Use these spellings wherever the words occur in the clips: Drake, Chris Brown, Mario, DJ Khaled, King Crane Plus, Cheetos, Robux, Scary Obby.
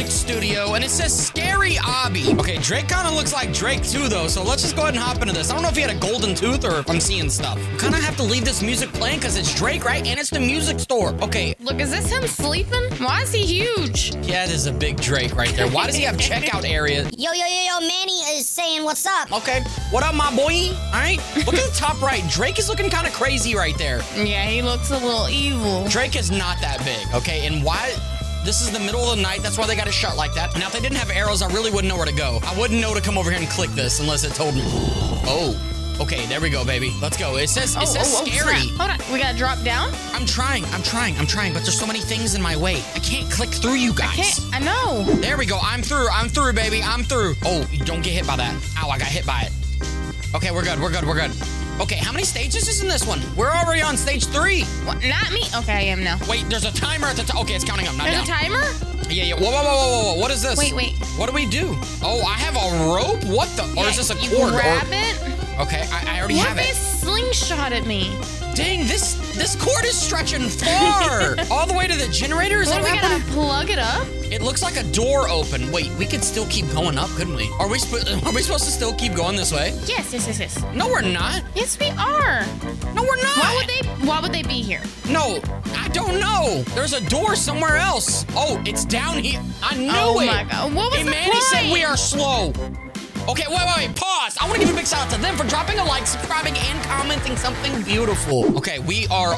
music studio, and it says Scary Obby. Okay, Drake kind of looks like Drake too, though, so let's just go ahead and hop into this. I don't know if he had a golden tooth or if I'm seeing stuff. Kind of have to leave this music playing because it's Drake, right? And it's the music store. Okay. Look, is this him sleeping? Why is he huge? Yeah, this is a big Drake right there. Why does he have checkout area? Yo, Manny is saying what's up. Okay. What up, my boy? All right. Look at the top right. Drake is looking kind of crazy right there. Yeah, he looks a little evil. Drake is not that big, okay? And why... This is the middle of the night. That's why they got it shut like that. Now, if they didn't have arrows, I really wouldn't know where to go. I wouldn't know to come over here and click this unless it told me. Oh. Okay, there we go, baby. Let's go. It says scary. Hold on. We gotta drop down? I'm trying, but there's so many things in my way. I can't click through you guys. I know. There we go. I'm through, baby. I'm through. Oh, you don't get hit by that. Ow, I got hit by it. Okay, we're good. Okay, how many stages is in this one? We're already on stage 3. What? Not me. Okay, I am now. Wait, there's a timer at the top. Okay, it's counting up. There's a timer? Yeah. Whoa. What is this? Wait. What do we do? Oh, I have a rope? What the? Or is this a cord? Grab it? Okay, I already have it. What if they slingshot at me? Dang, this cord is stretching far. All the way to the generator? Is that what happened? We gotta plug it up? It looks like a door open. Wait, we could still keep going up, couldn't we? Are we supposed to still keep going this way? Yes. No, we're not. Yes, we are. No, we're not. Why would they be here? No, I don't know. There's a door somewhere else. Oh, it's down here. I knew it. Oh, my God. What was the point? Manny said we are slow. Okay, wait, pause. I want to give a big shout out to them for dropping a like, subscribing, and commenting something beautiful. Okay, we are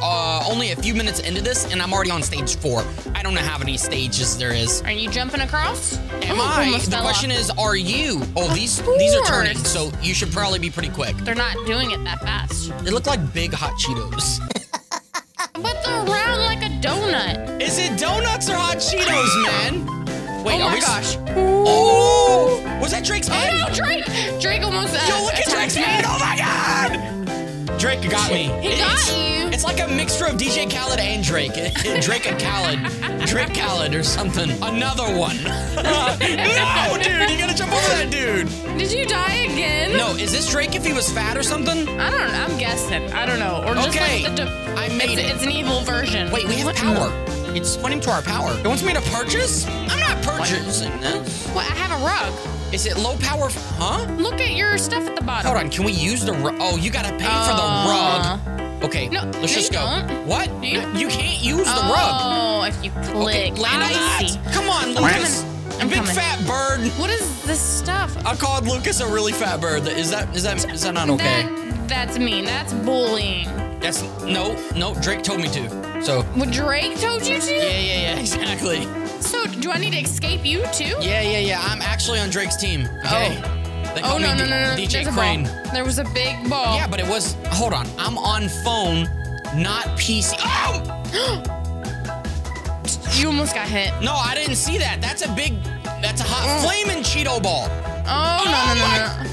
only a few minutes into this, and I'm already on stage 4. I don't know how many stages there is. Are you jumping across? Am I? The question is, are you? Oh, these are turning, so you should probably be pretty quick. They're not doing it that fast. They look like big hot Cheetos. But they're round like a donut. Is it donuts or hot Cheetos, man? Wait, oh my gosh. Oh! Was that Drake's head? Oh, no, Drake! Drake almost Yo, look at Drake's head! Oh, my God! Drake got me. He got you. It's like a mixture of DJ Khaled and Drake. Drake and Khaled. Drake Khaled or something. Another one. No, dude! You gotta jump over that dude! Did you die again? No, is this Drake if he was fat or something? I don't know. I'm guessing. I don't know. Or just like the... I made it. It's an evil version. Wait, we have power. It's pointing to our power. It wants me to purchase? I'm not purchasing this. What? I have a rug. Is it low power? Huh? Look at your stuff at the bottom. Hold on. Can we use the rug? Oh, you got to pay for the rug. Okay. No, let's just go. Don't. What? You can't use the rug. Oh, if you click. Okay, I see. Come on, Lucas. I'm coming. Fat bird. What is this stuff? I called Lucas a really fat bird. Is that not okay? That's mean. That's bullying. No, Drake told me to, so. Well, Drake told you to? Yeah, exactly. So, do I need to escape you, too? Yeah, I'm actually on Drake's team. Okay. Oh. They called me no. DJ Crane. There was a big ball. Yeah, but it was, hold on, I'm on phone, not PC. Oh! You almost got hit. No, I didn't see that. That's a hot flaming Cheeto ball. Oh, no.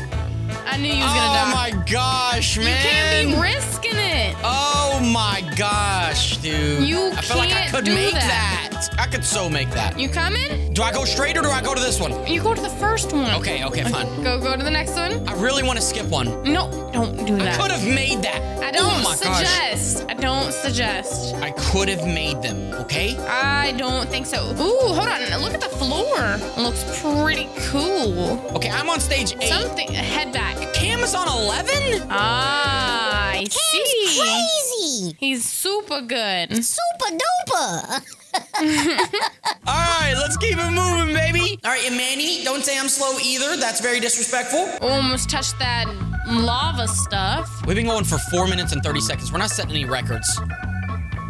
I knew you was gonna die. Oh my gosh, man. You can't be risking it. Oh my gosh, dude. I feel like I could make that. I could so make that. You coming? Do I go straight or do I go to this one? You go to the first one. Okay, fine. Go to the next one. I really want to skip one. No, don't do that. I could have made that. I don't suggest. I could have made them, okay? I don't think so. Ooh, hold on. Look at the floor. It looks pretty cool. Okay, I'm on stage 8. Head back. Cam is on 11? Ah, I see. Cam's crazy. He's super good. Super duper. All right, let's keep it moving, baby. All right, and Manny, don't say I'm slow either. That's very disrespectful. Almost touched that lava stuff. We've been going for 4 minutes and 30 seconds. We're not setting any records.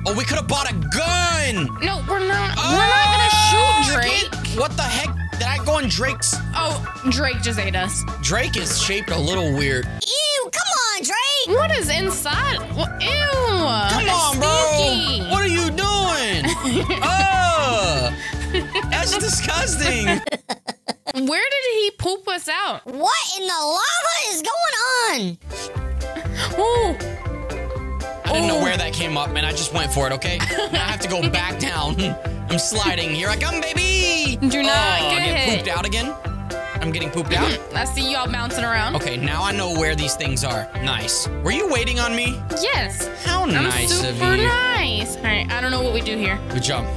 Oh, we could have bought a gun. No, we're not. Oh, we're not going to shoot Drake. What the heck? Did I go on Drake's? Oh, Drake just ate us. Drake is shaped a little weird. Ew, come on, Drake. What is inside? Well, ew. Come on, stinky. Bro. What are you doing? That's disgusting. Where did he poop us out? What in the lava is going on? Ooh. I didn't know where that came up, man. I just went for it, okay? Now I have to go back down. I'm sliding. Here I come, baby. Do not get pooped out again. I'm getting pooped out. I see y'all bouncing around. Okay, now I know where these things are. Nice. Were you waiting on me? Yes. How nice of you. Super nice. All right, I don't know what we do here. We jump.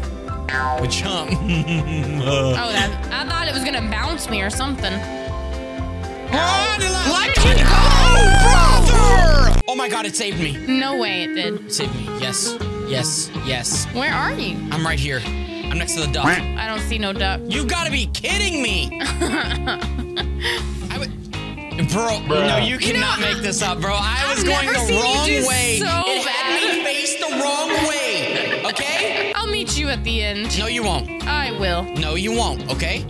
Jump. I thought it was gonna bounce me or something. Oh, brother! Oh my God, it saved me. No way it did. It saved me. Yes, yes, yes. Where are you? I'm right here. I'm next to the duck. I don't see no duck. You gotta be kidding me! Bro, no, you cannot make this up, bro. I was going the wrong way. It had me face the wrong way. Okay? I'll meet you at the end. No, you won't. I will. No, you won't. Okay?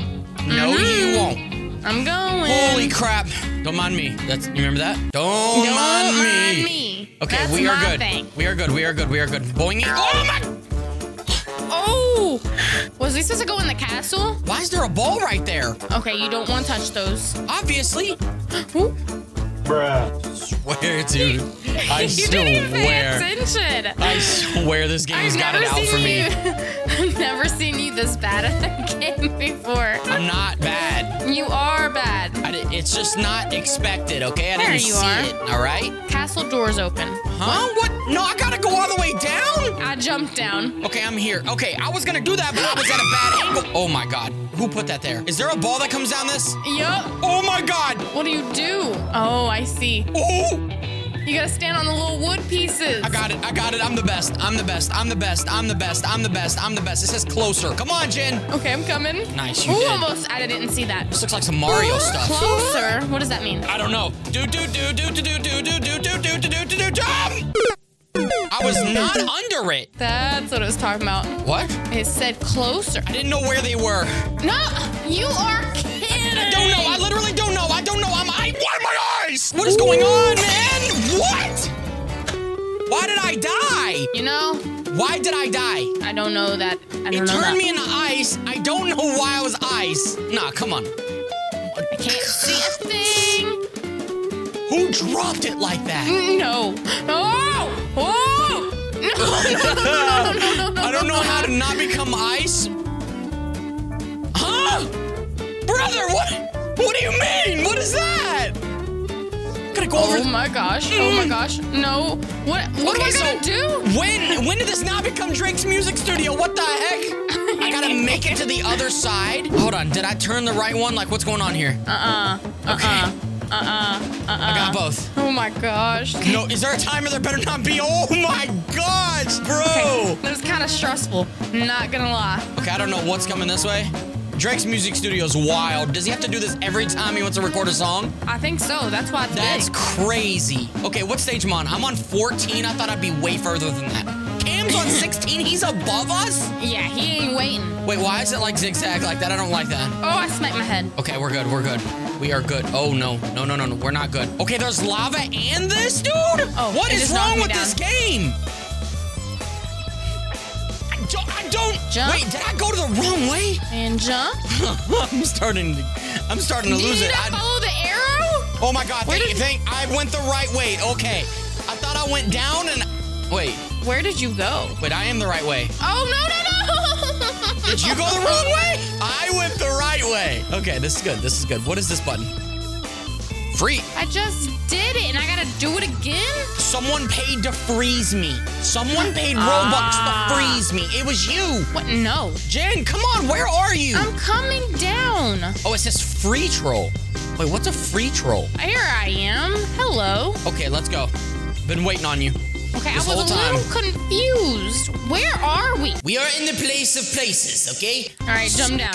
No, you won't. I'm going. Holy crap! Don't mind me. That's you remember that? Don't mind me. Okay, that's we are good. Boingy. Oh my! Oh! Was we supposed to go in the castle? Why is there a ball right there? Okay, you don't want to touch those. Obviously. Bruh. Swear, dude. I swear. You didn't even pay attention. I swear this game's got it out for me. I've never seen you this bad at the game before. I'm not bad. You are bad. It's just not expected, okay? I didn't see it, all right? Castle door's open. Huh? What? No, I gotta go all the way down? I jumped down. Okay, I'm here. Okay, I was gonna do that, but I was at a bad angle. Oh, my God. Who put that there? Is there a ball that comes down this? Yup. Oh, my God. What do? Oh, I see. Oh. You gotta stand on the little wood pieces. I got it. I got it. I'm the best. I'm the best. I'm the best. I'm the best. I'm the best. I'm the best. It says closer. Come on, Jen. Okay, I'm coming. Nice. You did. Almost. I didn't see that. This looks like some Mario stuff. Closer. What does that mean? I don't know. Jump! I was not under it. That's what I was talking about. What? It said closer. I didn't know where they were. No, you are kidding. I don't know. I literally don't know. I don't know. Why my eyes? What is going on, man? What? Why did I die? You know? Why did I die? I don't know that. It turned me into ice. I don't know why I was ice. Nah, come on. I can't see a thing. Who dropped it like that? No. Oh! Oh! No. I don't know how to not become ice. Huh? Brother, what do you mean? What is that? Oh my gosh! Oh my gosh! No! What am I gonna do? When did this not become Drake's music studio? What the heck? I gotta make it to the other side. Hold on. Did I turn the right one? Like, what's going on here? Okay. I got both. Oh my gosh. No, is there a timer? There better not be. Oh my gosh, bro! Okay. That was kind of stressful. Not gonna lie. Okay, I don't know what's coming this way. Drake's music studio is wild. Does he have to do this every time he wants to record a song? I think so. That's why it's big. That's crazy. Okay, what stage am I on? I'm on 14. I thought I'd be way further than that. Cam's on 16. He's above us? Yeah, he ain't waiting. Wait, why is it like zigzag like that? I don't like that. Oh, I smacked my head. Okay, we're good. We're good. We are good. Oh, no. No, no, no, no. We're not good. Okay, there's lava and this, dude? Oh, what is wrong with this game? Jump. Wait, did I go to the wrong way? And jump. I'm starting to lose it. Did I follow the arrow? Oh my God! I went the right way. Okay, I thought I went down and wait. Where did you go? Wait, I am the right way. Oh no! Did you go the wrong way? I went the right way. Okay, this is good. This is good. What is this button? Free. I just did it, and I gotta do it again? Someone paid to freeze me. Someone paid Robux to freeze me. It was you. What? No. Jen, come on. Where are you? I'm coming down. Oh, it says free troll. Wait, what's a free troll? Here I am. Hello. Okay, let's go. Been waiting on you. Okay, I was a little confused. Where are we? We are in the place of places, okay? All right, jump down.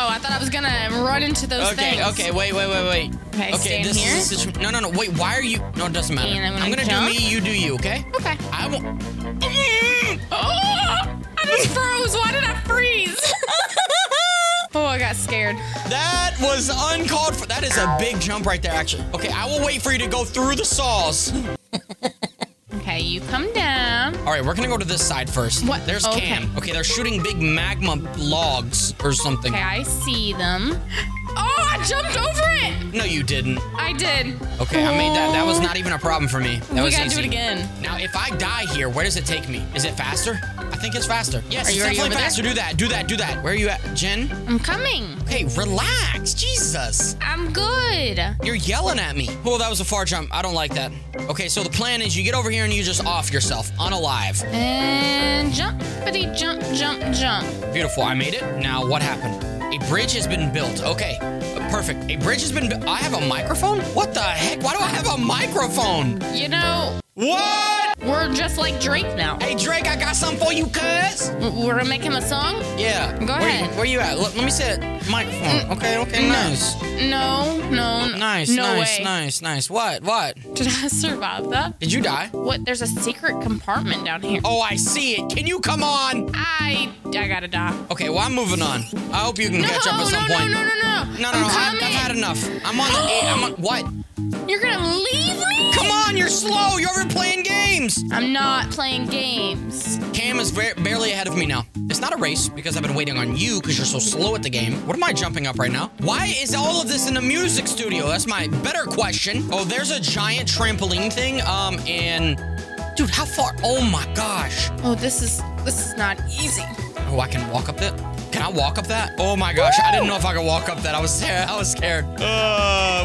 Oh, I thought I was gonna run into those things. Okay, wait. Okay, this is the situation. No. Wait, why are you? No, it doesn't matter. I'm gonna do me, you do you, okay? Okay. I won't. Oh! I just froze. Why did I freeze? Oh, I got scared. That was uncalled for. That is a big jump right there, actually. Okay, I will wait for you to go through the saws. Okay, you come down. All right, we're gonna go to this side first. What? There's Cam. Okay, they're shooting big magma logs or something. Okay, I see them. Oh, I jumped over it. No, you didn't. I did. Okay, I made that. That was not even a problem for me. That was easy. We gotta do it again. Now, if I die here, where does it take me? Is it faster? I think it's faster. Yes, it's definitely faster. Do that, do that, do that. Where are you at, Jen? I'm coming. Hey, relax. Jesus. I'm good. You're yelling at me. Oh, that was a far jump. I don't like that. Okay, so the plan is you get over here and you just off yourself. Unalive. And jump, buddy, jump, jump, jump. Beautiful. I made it. Now, what happened? A bridge has been built. Okay, perfect. A bridge has been built. I have a microphone? What the heck? Why do I have a microphone? You know. What? We're just like Drake now. Hey, Drake, I got something for you, cuz. We're gonna make him a song? Yeah. Go ahead. Where you at? Look, let me see that microphone. Okay, okay, nice. No. Nice, nice. What? What? Did I survive that? Did you die? What? There's a secret compartment down here. Oh, I see it. Can you come on? I gotta die. Okay, well, I'm moving on. I hope you can catch up at some point. No. I've had enough. I'm on the what? You're gonna leave me? Come on, you're slow. You're over playing games. I'm not playing games. Cam is barely ahead of me now. It's not a race because I've been waiting on you because you're so slow at the game. What am I jumping up right now? Why is all of this in a music studio? That's my better question. Oh, there's a giant trampoline thing. And dude, how far? Oh my gosh. Oh, this is not easy. Oh, I can walk up it. Can I walk up that? Oh my gosh, I didn't know if I could walk up that. I was scared.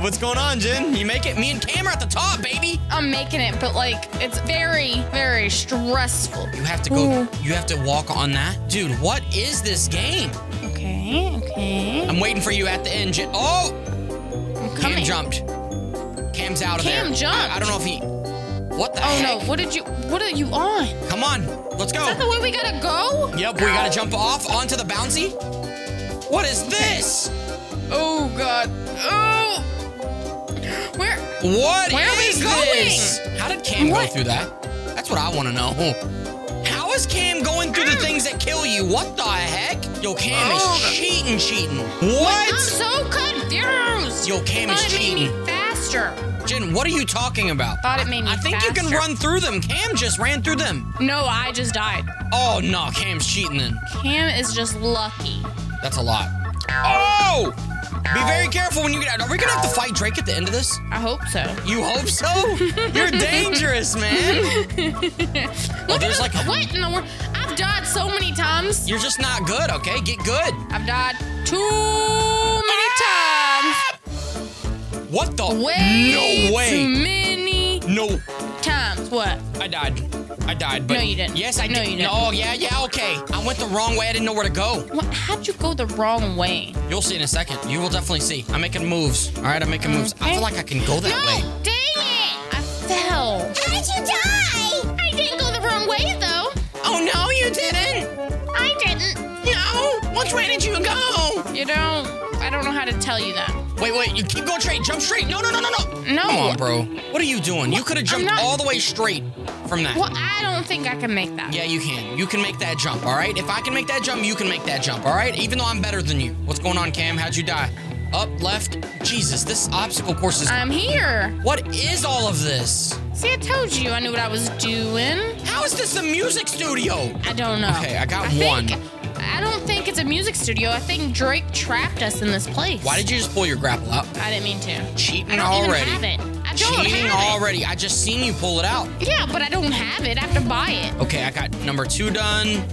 What's going on, Jen? You make it? Me and Cam are at the top, baby. I'm making it, but like, it's very, very stressful. You have to go, you have to walk on that? Dude, what is this game? Okay. I'm waiting for you at the end, Jen. Oh! I'm coming. Cam jumped. Cam's out of there. Cam jumped. I don't know if he... What the heck? Oh no, what are you on? Come on, let's go. Is that the way we gotta go? Yep, we gotta jump off onto the bouncy. What is this? Oh God, oh. Where are we going? How did Cam go through that? That's what I wanna know. How is Cam going through the things that kill you? What the heck? Yo, Cam is cheating. What? I'm so confused. Yo, Cam is cheating. Faster. Jen, what are you talking about? Thought it made me faster. You can run through them. Cam just ran through them. No, I just died. Oh, no. Cam's cheating then. Cam is just lucky. That's a lot. Oh! Be very careful when you get out. Are we going to have to fight Drake at the end of this? I hope so. You hope so? You're dangerous, man. Look at like what in the world? I've died so many times. You're just not good, okay? Get good. I've died too many times. What the? Way too many times. What? I died. But no, you didn't. Yes, I did. No, you didn't. Oh, yeah, okay. I went the wrong way. I didn't know where to go. What? How'd you go the wrong way? You'll see in a second. You will definitely see. I'm making moves. All right, I'm making moves. I feel like I can go that way. No, dang it. I fell. How did you die? I didn't go the wrong way, though. Oh, no, you didn't. I didn't. No? Which way did you go? You don't. I don't know how to tell you that. Wait, you keep going straight. Jump straight. No. Come on, bro. What are you doing? What? You could have jumped all the way straight from that. Well, I don't think I can make that. Yeah, you can. You can make that jump, all right? If I can make that jump, you can make that jump, all right? Even though I'm better than you. What's going on, Cam? How'd you die? Up, left. Jesus, this obstacle course is... I'm here. What is all of this? See, I told you I knew what I was doing. How is this a music studio? I don't know. Okay, I got one. I don't think it's a music studio. I think Drake trapped us in this place. Why did you just pull your grapple out? I didn't mean to. Cheating already. I don't even have it. Cheating already. I just seen you pull it out. Yeah, but I don't have it. I have to buy it. Okay, I got number 2 done.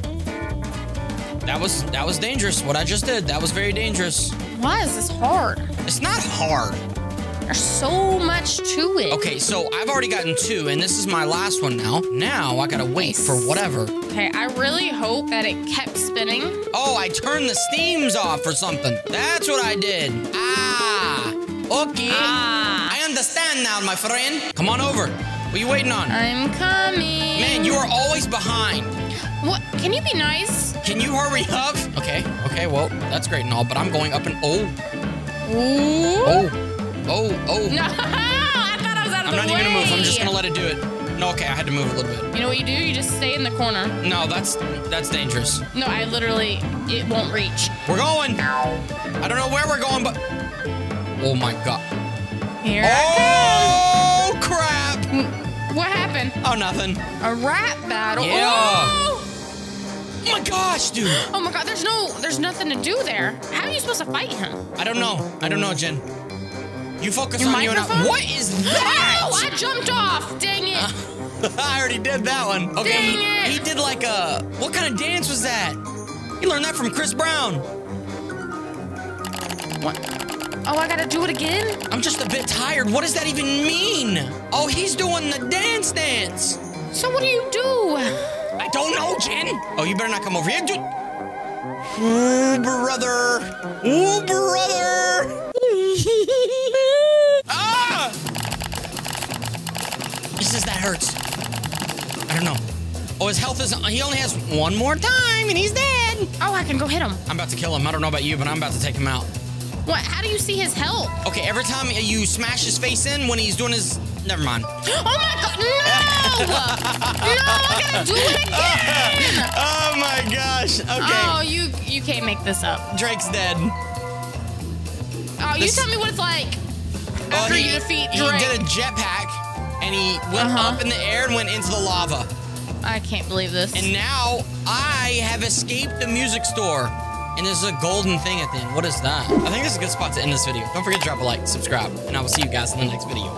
That was dangerous. What I just did, that was very dangerous. Why is this hard? It's not hard. There's so much to it. Okay, so I've already gotten 2, and this is my last one now. Now I gotta wait for whatever. Okay, I really hope that it kept spinning. Oh, I turned the steams off or something. That's what I did. Okay. I understand now, my friend. Come on over. What are you waiting on? I'm coming. Man, you are always behind. What? Can you be nice? Can you hurry up? Okay, well, that's great and all, but I'm going up and... Oh. No, I thought I was out of the way. I'm not even going to move. I'm just going to let it do it. No, okay, I had to move a little bit. You know what you do? You just stay in the corner. No, that's dangerous. No, I literally, it won't reach. We're going. I don't know where we're going, but... Oh, my God. Here I come. Oh, crap. What happened? Oh, nothing. A rap battle. Yeah. Oh, my gosh, dude. Oh, my God. There's nothing to do there. How are you supposed to fight him? I don't know, Jen. You focus on your microphone? What is that? Oh, I jumped off. Dang it. I already did that one. Okay, he did like a... What kind of dance was that? He learned that from Chris Brown. What? Oh, I gotta do it again? I'm just a bit tired. What does that even mean? Oh, he's doing the dance. So what do you do? I don't know, Jen. Oh, you better not come over here, dude. Ooh, brother. Ooh, brother. Ah! He says that hurts. I don't know. Oh, his health is... He only has one more time, and he's dead. Oh, I can go hit him. I'm about to kill him. I don't know about you, but I'm about to take him out. What? How do you see his health? Okay, every time you smash his face in when he's doing his... Never mind. Oh, my God. No! No, I gotta do it again! Oh, my gosh. Okay. Oh, you can't make this up. Drake's dead. Oh, you tell me what it's like after you defeat Drake. He did a jetpack, and he went up in the air and went into the lava. I can't believe this. And now I have escaped the music store. And there's a golden thing at the end. What is that? I think this is a good spot to end this video. Don't forget to drop a like, subscribe, and I will see you guys in the next video.